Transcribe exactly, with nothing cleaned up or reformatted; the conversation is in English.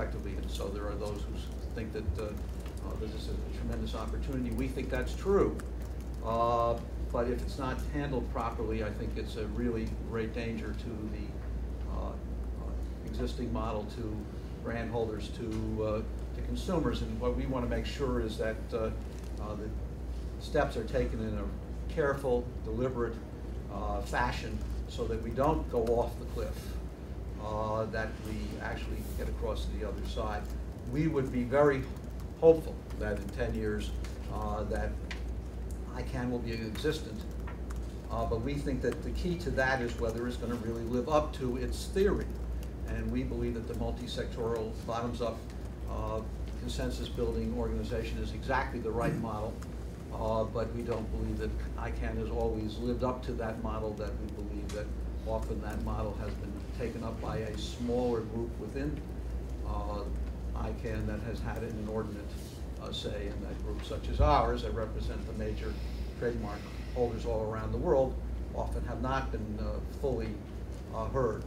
effectively. And so there are those who think that uh, uh, this is a tremendous opportunity. We think that's true. Uh, but if it's not handled properly, I think it's a really great danger to the uh, uh, existing model, to brand holders, to, uh, to consumers. And what we want to make sure is that uh, uh, the steps are taken in a careful, deliberate uh, fashion, so that we don't go off the cliff, uh, that we actually get across to the other side. We would be very hopeful that in ten years uh, that ICANN will be existent, uh, but we think that the key to that is whether it's going to really live up to its theory. And we believe that the multi-sectoral, bottoms-up, uh, consensus-building organization is exactly the right model, uh, but we don't believe that ICANN has always lived up to that model. That we believe that often that model has been taken up by a smaller group within uh, ICANN that has had an inordinate Uh, say in that group, such as ours, that represent the major trademark holders all around the world, often have not been uh, fully uh, heard.